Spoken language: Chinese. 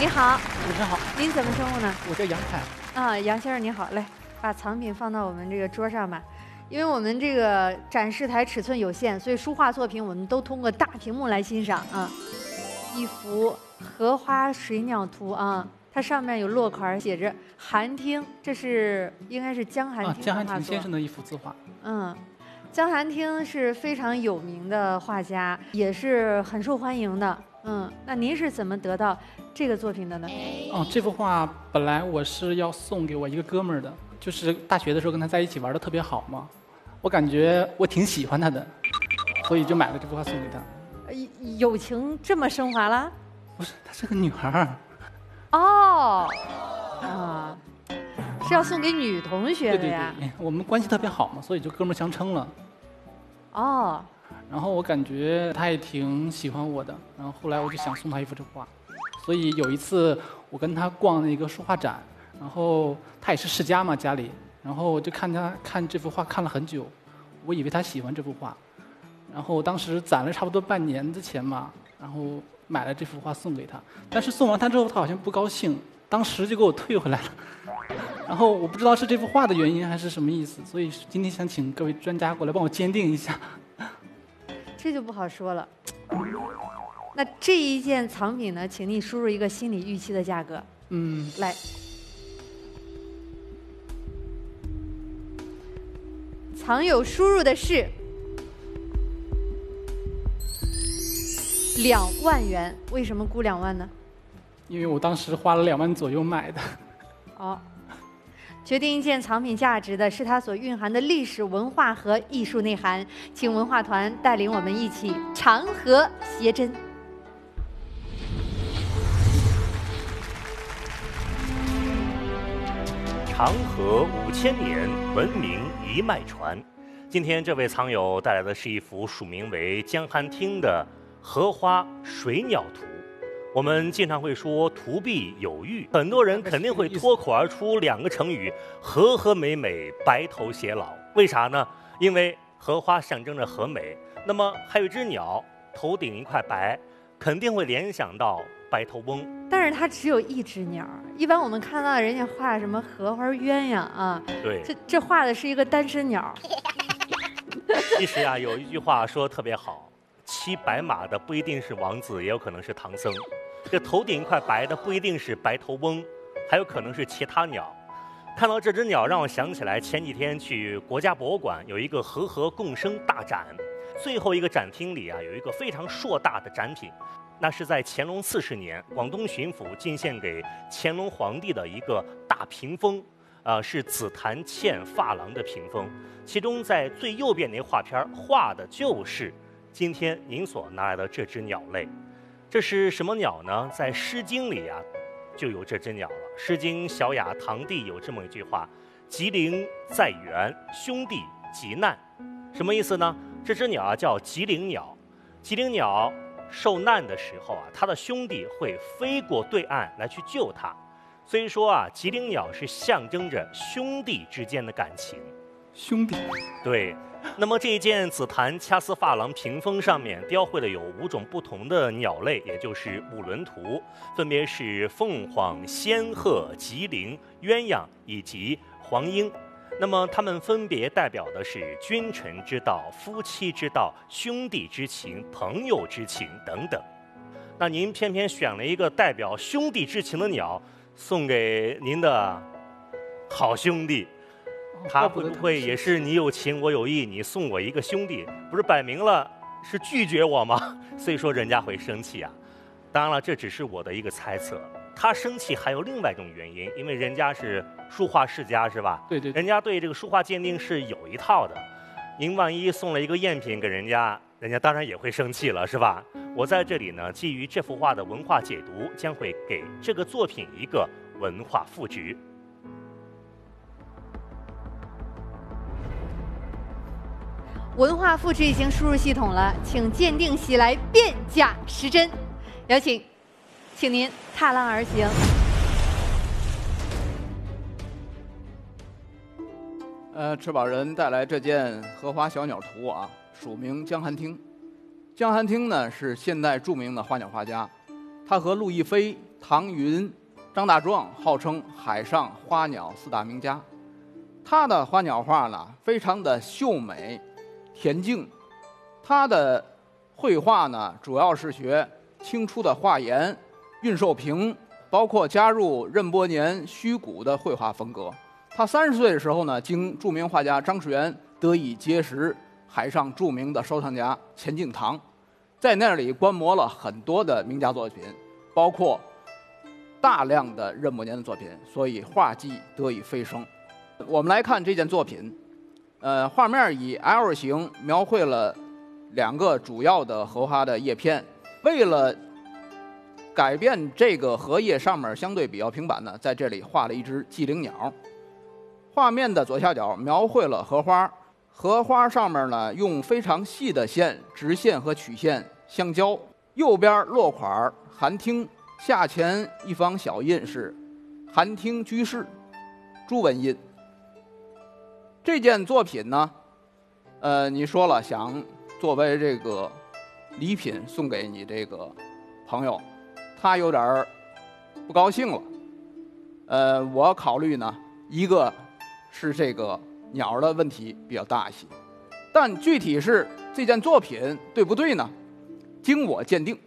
您好，主持人好，您怎么称呼呢？我叫杨凯。啊，杨先生您好，来把藏品放到我们这个桌上吧。因为我们这个展示台尺寸有限，所以书画作品我们都通过大屏幕来欣赏啊。一幅荷花水鸟图啊，它上面有落款写着“韩汀”，这是应该是江寒汀的画作。江寒汀先生的一幅字画。嗯。 江寒汀是非常有名的画家，也是很受欢迎的。嗯，那您是怎么得到这个作品的呢？哦，这幅画本来我是要送给我一个哥们儿的，就是大学的时候跟他在一起玩的特别好嘛，我感觉我挺喜欢他的，所以就买了这幅画送给他。友情这么升华了？不是，她是个女孩儿。哦，啊。 是要送给女同学的呀。对对对，我们关系特别好嘛，所以就哥们相称了。哦。然后我感觉他也挺喜欢我的，然后后来我就想送他一幅这画，所以有一次我跟他逛那个书画展，然后他也是世家嘛家里，然后我就看他看这幅画看了很久，我以为他喜欢这幅画，然后当时攒了差不多半年的钱嘛，然后买了这幅画送给他，但是送完他之后他好像不高兴，当时就给我退回来了。 然后我不知道是这幅画的原因还是什么意思，所以今天想请各位专家过来帮我鉴定一下。这就不好说了。那这一件藏品呢，请你输入一个心理预期的价格。嗯，来，藏友输入的是2万元。为什么估2万呢？因为我当时花了2万左右买的。哦。 决定一件藏品价值的是它所蕴含的历史文化和艺术内涵，请文化团带领我们一起长河谐真。长河5000年，文明一脉传。今天这位藏友带来的是一幅署名为江寒汀的《荷花水鸟图》。 我们经常会说“图必有玉”，很多人肯定会脱口而出2个成语“和和美美”“白头偕老”。为啥呢？因为荷花象征着和美，那么还有一只鸟头顶一块白，肯定会联想到白头翁。但是它只有一只鸟，一般我们看到人家画什么荷花鸳鸯啊，对，这画的是一个单身鸟。其实啊，有一句话说得特别好。 骑白马的不一定是王子，也有可能是唐僧；这头顶一块白的不一定是白头翁，还有可能是其他鸟。看到这只鸟，让我想起来前几天去国家博物馆有一个“和共生”大展，最后一个展厅里啊有一个非常硕大的展品，那是在乾隆40年广东巡抚进献给乾隆皇帝的一个大屏风。 是紫檀嵌珐琅的屏风，其中在最右边那画片画的就是今天您所拿来的这只鸟类。这是什么鸟呢？在《诗经》里啊，就有这只鸟了。《诗经·小雅·堂弟》有这么一句话：“吉邻在远，兄弟急难。”什么意思呢？这只鸟啊叫吉邻鸟。吉邻鸟受难的时候啊，它的兄弟会飞过对岸来去救它。 所以说啊，吉林鸟是象征着兄弟之间的感情。兄弟，对。那么这一件紫檀掐丝珐琅屏风上面雕绘的有5种不同的鸟类，也就是5轮图，分别是凤凰、仙鹤、吉林、鸳鸯以及黄莺。那么它们分别代表的是君臣之道、夫妻之道、兄弟之情、朋友之情等等。那您偏偏选了一个代表兄弟之情的鸟。 送给您的好兄弟，他会不会也是你有情我有意，你送我一个兄弟，不是摆明了是拒绝我吗？所以说人家会生气啊。当然了，这只是我的一个猜测。他生气还有另外一种原因，因为人家是书画世家，是吧？对对。人家对这个书画鉴定是有一套的。您万一送了一个赝品给人家，人家当然也会生气了，是吧？ 我在这里呢，基于这幅画的文化解读，将会给这个作品一个文化赋值。文化赋值已经输入系统了，请鉴定席来辨假识真。有请，请您踏浪而行。赤宝人带来这件荷花小鸟图啊，署名江寒汀。 江寒汀呢是现代著名的花鸟画家，他和陆亦菲、唐寅、张大壮号称海上花鸟四大名家。他的花鸟画呢，非常的秀美、恬静。他的绘画呢，主要是学清初的画研、运寿平，包括加入任伯年、虚谷的绘画风格。他30岁的时候呢，经著名画家张士元得以结识海上著名的收藏家钱进堂。 在那里观摩了很多的名家作品，包括大量的任伯年的作品，所以画技得以飞升。我们来看这件作品，画面以 L 型描绘了2个主要的荷花的叶片。为了改变这个荷叶上面相对比较平板呢，在这里画了一只寄灵鸟。画面的左下角描绘了荷花。 荷花上面呢，用非常细的线、直线和曲线相交。右边落款寒汀，下前一方小印是寒汀居士朱文印。这件作品呢，你说了想作为这个礼品送给你这个朋友，他有点不高兴了。我考虑呢，一个是这个。 鸟的问题比较大一些，但具体是这件作品对不对呢？经我鉴定，